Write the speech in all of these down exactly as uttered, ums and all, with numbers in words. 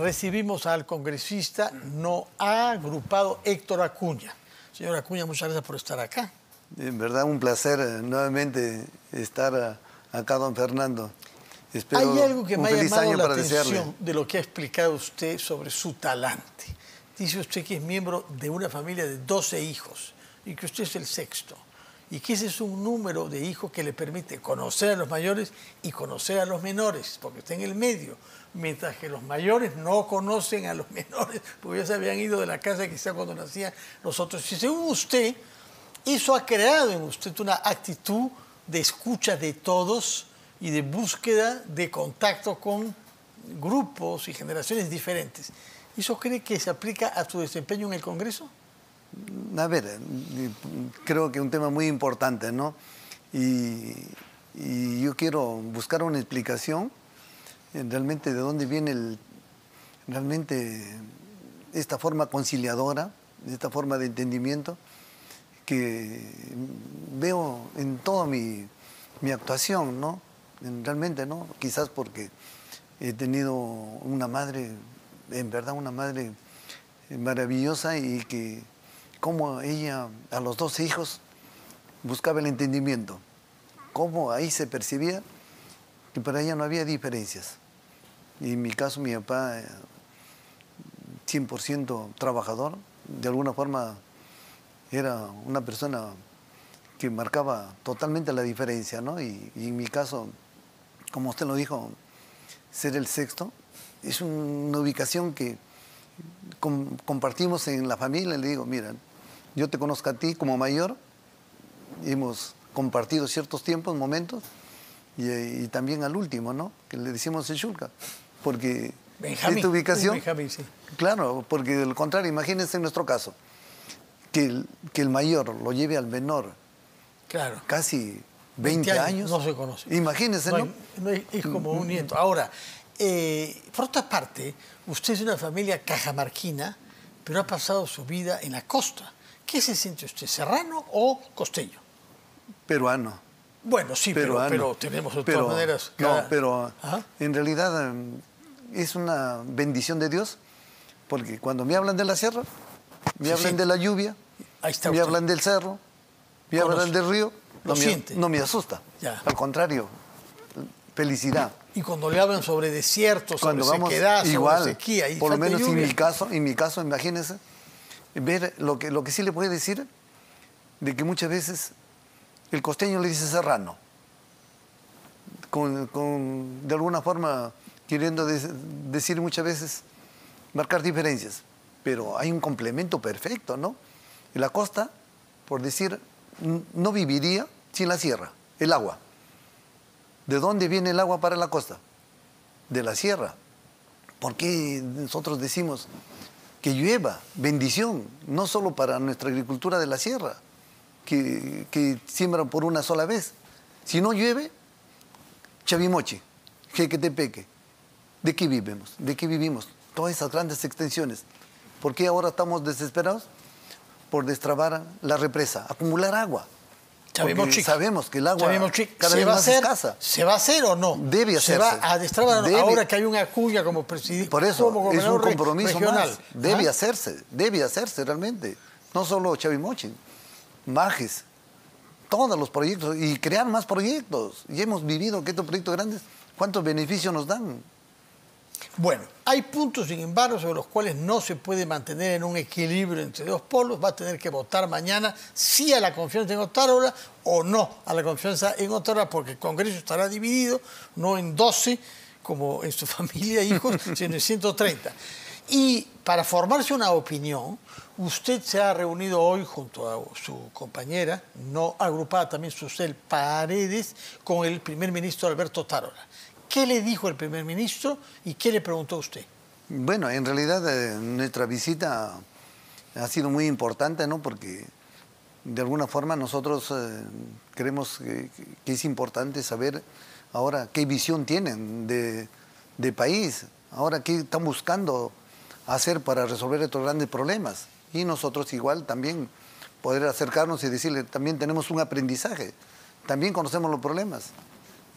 recibimos al congresista no agrupado Héctor Acuña. Señor Acuña, muchas gracias por estar acá. En verdad, un placer nuevamente estar acá, don Fernando. Espero Hay algo que me ha llamado la atención de lo que ha explicado usted sobre su talante. Dice usted que es miembro de una familia de doce hijos y que usted es el sexto. Y que ese es un número de hijos que le permite conocer a los mayores y conocer a los menores, porque está en el medio. Mientras que los mayores no conocen a los menores, porque ya se habían ido de la casa quizá cuando nacían los otros. Y según usted, eso ha creado en usted una actitud de escucha de todos y de búsqueda de contacto con grupos y generaciones diferentes. ¿Eso cree que se aplica a su desempeño en el Congreso? A ver, creo que es un tema muy importante, ¿no? Y, y yo quiero buscar una explicación realmente de dónde viene el, realmente esta forma conciliadora, esta forma de entendimiento que veo en toda mi, mi actuación, ¿no? Realmente, ¿no? Quizás porque he tenido una madre, en verdad una madre maravillosa y que cómo ella a los doce hijos buscaba el entendimiento, cómo ahí se percibía que para ella no había diferencias. Y en mi caso mi papá, cien por ciento trabajador, de alguna forma era una persona que marcaba totalmente la diferencia, ¿no? Y, y en mi caso, como usted lo dijo, ser el sexto es una ubicación que com compartimos en la familia. Le digo, mira, yo te conozco a ti como mayor, hemos compartido ciertos tiempos, momentos, y, y también al último, ¿no? Que le decimos el Shulka, porque Benjamín, esta ubicación... Benjamín, sí. Claro, porque del contrario, imagínense en nuestro caso, que el, que el mayor lo lleve al menor, claro, casi veinte, veinte años, años. No se conoce. Imagínense, ¿no? ¿no? no es, es como un nieto. Ahora... Eh, por otra parte, usted es de una familia cajamarquina, pero ha pasado su vida en la costa. ¿Qué se siente usted, serrano o costeño? Peruano. Bueno, sí, Peruano. Pero, pero tenemos de pero, todas maneras... Cada... No, pero ¿Ah? en realidad es una bendición de Dios, porque cuando me hablan de la sierra, me sí, hablan sí. de la lluvia, Ahí está me usted. hablan del cerro, me Conoce. hablan del río, no, Lo me, no me asusta. Ya. Al contrario, felicidad. Sí. Y cuando le hablan sobre desiertos, sobre vamos, sequedad, igual, sobre sequía... Y por lo menos en mi, caso, en mi caso, imagínense, ver lo que, lo que sí le puede decir, de que muchas veces el costeño le dice serrano, con, con, de alguna forma queriendo de, decir muchas veces, marcar diferencias, pero hay un complemento perfecto, ¿no? En la costa, por decir, no viviría sin la sierra, el agua. ¿De dónde viene el agua para la costa? De la sierra. ¿Por qué nosotros decimos que llueva? Bendición, no solo para nuestra agricultura de la sierra, que, que siembran por una sola vez. Si no llueve, Chavimoche, Jequetepeque. ¿De qué vivimos? ¿De qué vivimos? Todas esas grandes extensiones. ¿Por qué ahora estamos desesperados? Por destrabar la represa, acumular agua. Porque sabemos que el agua cada vez más escasa. ¿Se va a hacer o no? Debe hacerse. Se va a destrabar ahora que hay una Acuña como presidente. Por eso es un compromiso más. Debe hacerse, debe hacerse realmente. No solo Chavimoche, Majes, todos los proyectos y crear más proyectos. Y hemos vivido que estos proyectos grandes, ¿cuántos beneficios nos dan? Bueno, hay puntos, sin embargo, sobre los cuales no se puede mantener en un equilibrio entre dos polos. Va a tener que votar mañana sí a la confianza en Otárola o no a la confianza en Otárola, porque el Congreso estará dividido, no en doce, como en su familia de hijos, sino en ciento treinta. Y para formarse una opinión, usted se ha reunido hoy junto a su compañera, no agrupada también, Susel Paredes, con el primer ministro Alberto Otárola. ¿Qué le dijo el primer ministro y qué le preguntó a usted? Bueno, en realidad eh, nuestra visita ha sido muy importante, ¿no? Porque de alguna forma nosotros eh, creemos que, que es importante saber ahora qué visión tienen de, de país, ahora qué están buscando hacer para resolver estos grandes problemas. Y nosotros igual también poder acercarnos y decirle, también tenemos un aprendizaje, también conocemos los problemas.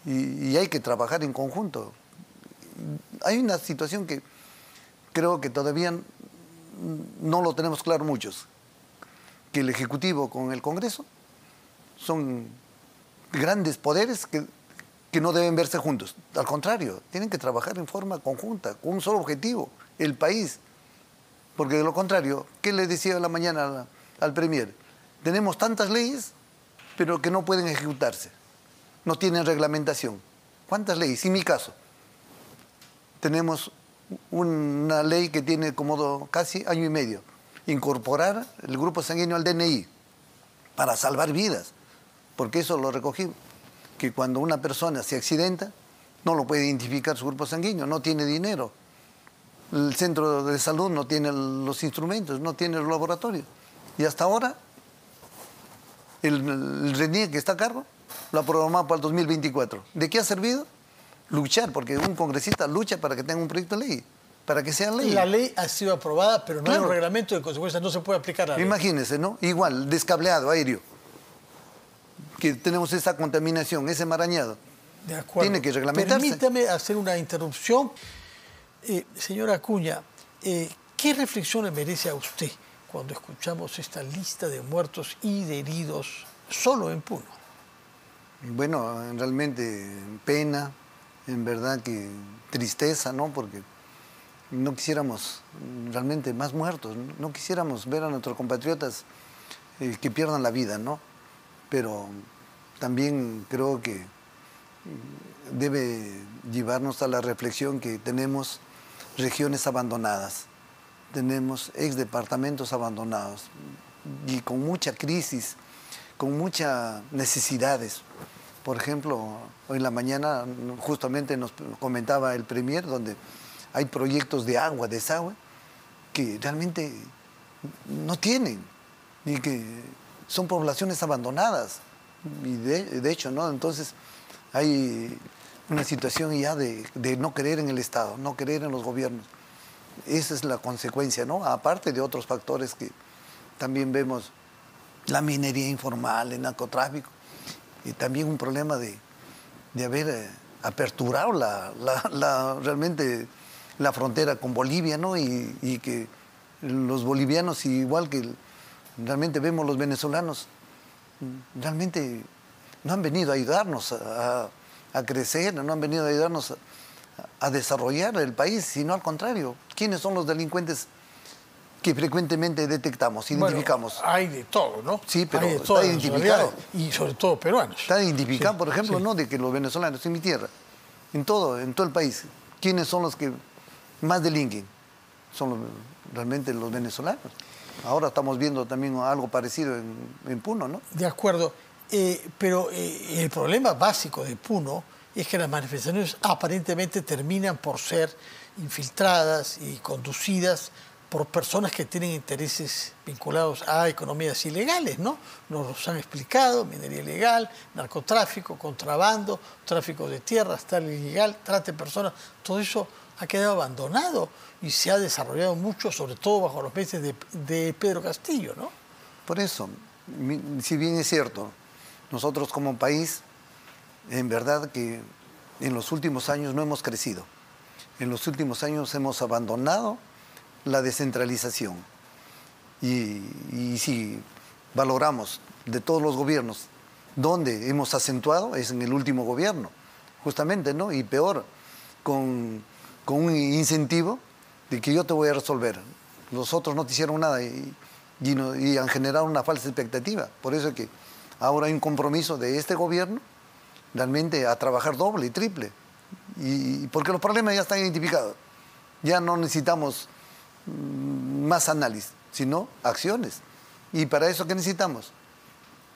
Y, y hay que trabajar en conjunto. Hay una situación que creo que todavía no lo tenemos claro muchos, que el Ejecutivo con el Congreso son grandes poderes que, que no deben verse juntos. Al contrario, tienen que trabajar en forma conjunta, con un solo objetivo, el país. Porque de lo contrario, ¿qué le decía en la mañana al, al Premier? Tenemos tantas leyes, pero que no pueden ejecutarse. No tienen reglamentación. ¿Cuántas leyes? En mi caso, tenemos una ley que tiene como do, casi año y medio. Incorporar el grupo sanguíneo al D N I para salvar vidas. Porque eso lo recogí, que cuando una persona se accidenta, no lo puede identificar su grupo sanguíneo, no tiene dinero. El centro de salud no tiene los instrumentos, no tiene el laboratorio. Y hasta ahora, el, el RENIEC que está a cargo, lo ha programado para el dos mil veinticuatro. ¿De qué ha servido? Luchar, porque un congresista lucha para que tenga un proyecto de ley, para que sea ley. La ley ha sido aprobada, pero no claro. Hay un reglamento, de consecuencia no se puede aplicar a la ley. Imagínense, ¿no? Igual, descableado, aéreo, que tenemos esa contaminación, ese enmarañado. De acuerdo. Tiene que reglamentarse. Permítame hacer una interrupción. Eh, señora Acuña, eh, ¿qué reflexiones merece a usted cuando escuchamos esta lista de muertos y de heridos solo en Puno? Bueno, realmente pena, en verdad que tristeza, ¿no? Porque no quisiéramos realmente más muertos, no, no quisiéramos ver a nuestros compatriotas eh, que pierdan la vida, ¿no? Pero también creo que debe llevarnos a la reflexión que tenemos regiones abandonadas, tenemos ex departamentos abandonados y con mucha crisis, con muchas necesidades. Por ejemplo, hoy en la mañana justamente nos comentaba el Premier donde hay proyectos de agua, desagüe, que realmente no tienen y que son poblaciones abandonadas. Y de, de hecho, ¿no? Entonces hay una situación ya de, de no creer en el Estado, no creer en los gobiernos. Esa es la consecuencia, ¿no? Aparte de otros factores que también vemos, la minería informal, el narcotráfico, y también un problema de, de haber eh, aperturado la, la, la, realmente la frontera con Bolivia, ¿no? Y, y que los bolivianos, igual que realmente vemos los venezolanos, realmente no han venido a ayudarnos a, a crecer, no han venido a ayudarnos a, a desarrollar el país, sino al contrario. ¿Quiénes son los delincuentes que frecuentemente detectamos, identificamos? Bueno, hay de todo, ¿no? Sí, pero hay de todo, está identificado. Y sobre todo peruanos. Está identificado, sí, por ejemplo, sí. ¿No? De que los venezolanos en mi tierra, en todo, en todo el país, ¿quiénes son los que más delinquen? Son los, realmente los venezolanos. Ahora estamos viendo también algo parecido en, en Puno, ¿no? De acuerdo. Eh, pero eh, el problema básico de Puno es que las manifestaciones aparentemente terminan por ser infiltradas y conducidas por personas que tienen intereses vinculados a economías ilegales, ¿no? Nos los han explicado, minería ilegal, narcotráfico, contrabando, tráfico de tierras, tal ilegal, trata de personas, todo eso ha quedado abandonado y se ha desarrollado mucho, sobre todo bajo los meses de, de Pedro Castillo, ¿no? Por eso, si bien es cierto, nosotros como país, en verdad que en los últimos años no hemos crecido. En los últimos años hemos abandonado la descentralización. Y, y si valoramos de todos los gobiernos, donde hemos acentuado es en el último gobierno, justamente, ¿no? Y peor, con, con un incentivo de que yo te voy a resolver. Los otros no te hicieron nada y, y, no, y han generado una falsa expectativa. Por eso es que ahora hay un compromiso de este gobierno realmente a trabajar doble y triple. Y, porque los problemas ya están identificados. Ya no necesitamos más análisis, sino acciones. ¿Y para eso qué necesitamos?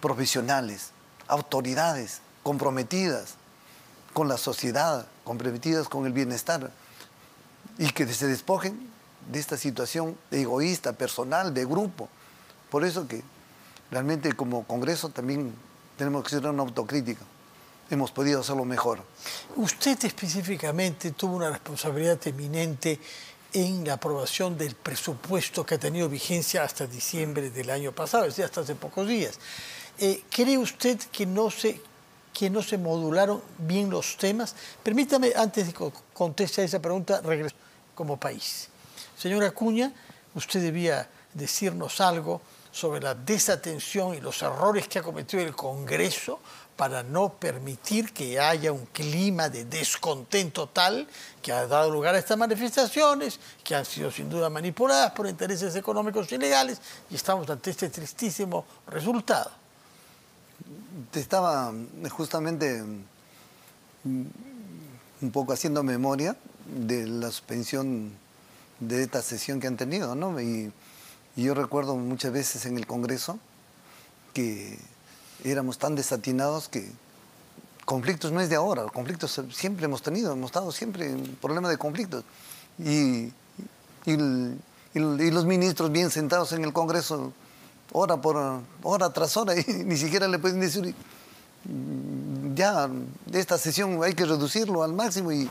Profesionales, autoridades comprometidas con la sociedad, comprometidas con el bienestar. Y que se despojen de esta situación egoísta, personal, de grupo. Por eso que realmente como Congreso también tenemos que hacer una autocrítica. Hemos podido hacerlo mejor. Usted específicamente tuvo una responsabilidad eminente en la aprobación del presupuesto que ha tenido vigencia hasta diciembre del año pasado, es decir, hasta hace pocos días. Eh, ¿Cree usted que no se, que no se modularon bien los temas? Permítame, antes de que conteste a esa pregunta, regresar como país. Señor Acuña, usted debía decirnos algo sobre la desatención y los errores que ha cometido el Congreso para no permitir que haya un clima de descontento tal que ha dado lugar a estas manifestaciones, que han sido sin duda manipuladas por intereses económicos ilegales, y estamos ante este tristísimo resultado. Te estaba justamente un poco haciendo memoria de la suspensión de esta sesión que han tenido, ¿no? Y, y yo recuerdo muchas veces en el Congreso que éramos tan desatinados que conflictos no es de ahora, conflictos siempre hemos tenido, hemos estado siempre en problemas de conflictos. Y, y, y, y los ministros bien sentados en el Congreso, hora, por, hora tras hora, y ni siquiera le pueden decir, ya, esta sesión hay que reducirlo al máximo y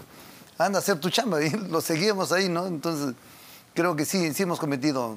anda a hacer tu chamba, y lo seguimos ahí, ¿no? Entonces, creo que sí, sí hemos cometido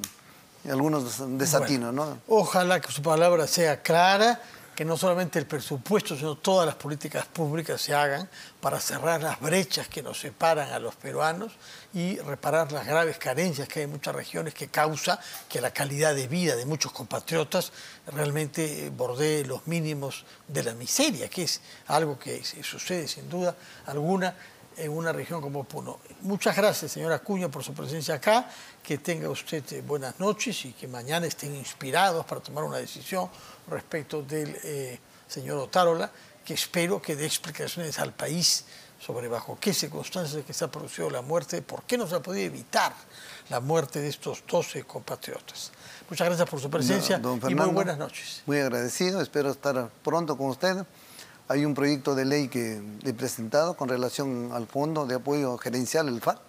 algunos desatinos, bueno, ¿no? Ojalá que su palabra sea clara, que no solamente el presupuesto, sino todas las políticas públicas se hagan para cerrar las brechas que nos separan a los peruanos y reparar las graves carencias que hay en muchas regiones, que causa que la calidad de vida de muchos compatriotas realmente bordee los mínimos de la miseria, que es algo que sucede sin duda alguna en una región como Puno. Muchas gracias, señora Acuña, por su presencia acá. Que tenga usted buenas noches y que mañana estén inspirados para tomar una decisión respecto del eh, señor Otárola, que espero que dé explicaciones al país sobre bajo qué circunstancias que se ha producido la muerte, por qué no se ha podido evitar la muerte de estos doce compatriotas. Muchas gracias por su presencia, no, don Fernando, y muy buenas noches. Muy agradecido, espero estar pronto con usted. Hay un proyecto de ley que he presentado con relación al Fondo de Apoyo Gerencial, el F A G.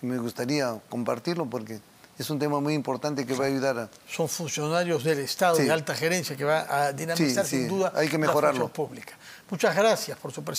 Me gustaría compartirlo porque es un tema muy importante que va a ayudar a... Son funcionarios del Estado, sí, de alta gerencia, que va a dinamizar, sí, sí, sin duda, hay que mejorarlo, la función pública. Muchas gracias por su presencia.